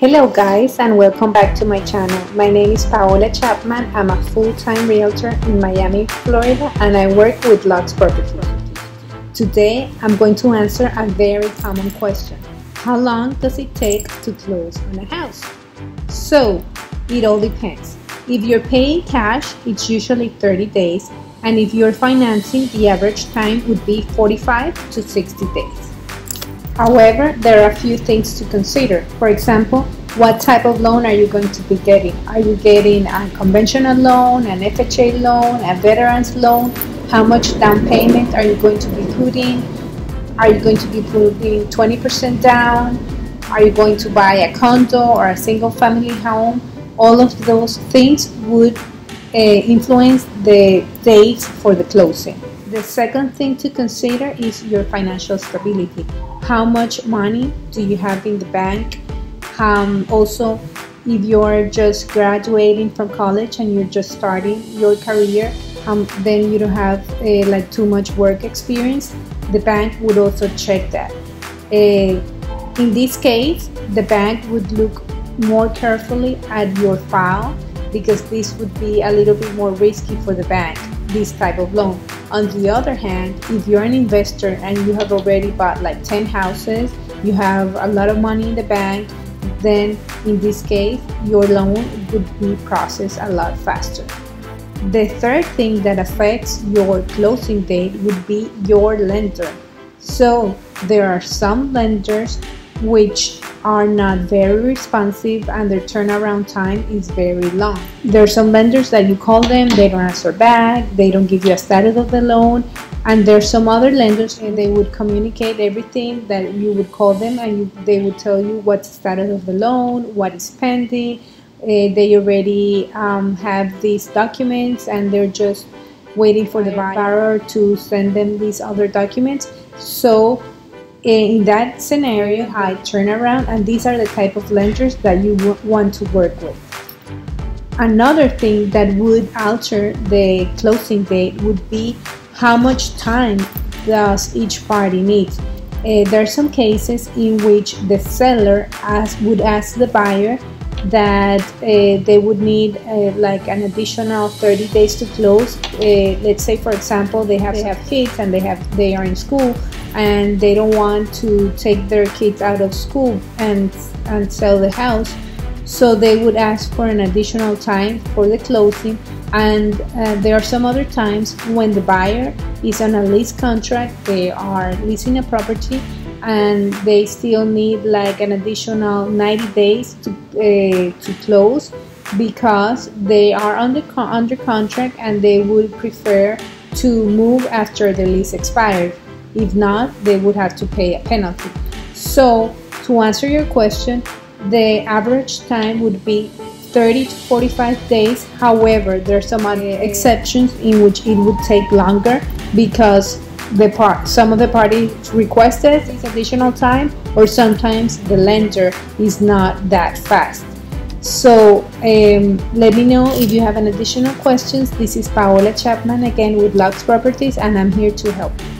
Hello guys, and welcome back to my channel. My name is Paola Chapman. I'm a full-time realtor in Miami, Florida, and I work with Lux Properties. Today, I'm going to answer a very common question. How long does it take to close on a house? So, it all depends. If you're paying cash, it's usually 30 days, and if you're financing, the average time would be 45 to 60 days. However, there are a few things to consider. For example, what type of loan are you going to be getting? Are you getting a conventional loan, an FHA loan, a veteran's loan? How much down payment are you going to be putting? Are you going to be putting 20% down? Are you going to buy a condo or a single family home? All of those things would influence the dates for the closing. The second thing to consider is your financial stability. How much money do you have in the bank? Also, if you're just graduating from college and you're just starting your career, then you don't have like too much work experience, the bank would also check that. In this case, the bank would look more carefully at your file because this would be a little bit more risky for the bank, this type of loan. On the other hand, if you're an investor and you have already bought like 10 houses, you have a lot of money in the bank, then in this case, your loan would be processed a lot faster. The third thing that affects your closing date would be your lender. So there are some lenders which are not very responsive and their turnaround time is very long. There are some lenders that you call them, they don't answer back, they don't give you a status of the loan, and there are some other lenders and they would communicate everything that you would call them and they would tell you what's the status of the loan, what is pending, they already have these documents and they're just waiting for the borrower to send them these other documents. So in that scenario, I turn around, and these are the type of lenders that you want to work with. Another thing that would alter the closing date would be how much time does each party need. There are some cases in which the seller would ask the buyer that they would need like an additional 30 days to close. Let's say, for example, they have kids and they are in school, and they don't want to take their kids out of school and sell the house, so they would ask for an additional time for the closing. And there are some other times when the buyer is on a lease contract, they are leasing a property, and they still need like an additional 90 days to close because they are under contract and they would prefer to move after the lease expires. If not, they would have to pay a penalty. So, to answer your question, the average time would be 30 to 45 days. However, there are some other exceptions in which it would take longer because some of the parties requested this additional time, or sometimes the lender is not that fast. So let me know if you have any additional questions. This is Paola Chapman again with Lux Properties, and I'm here to help you.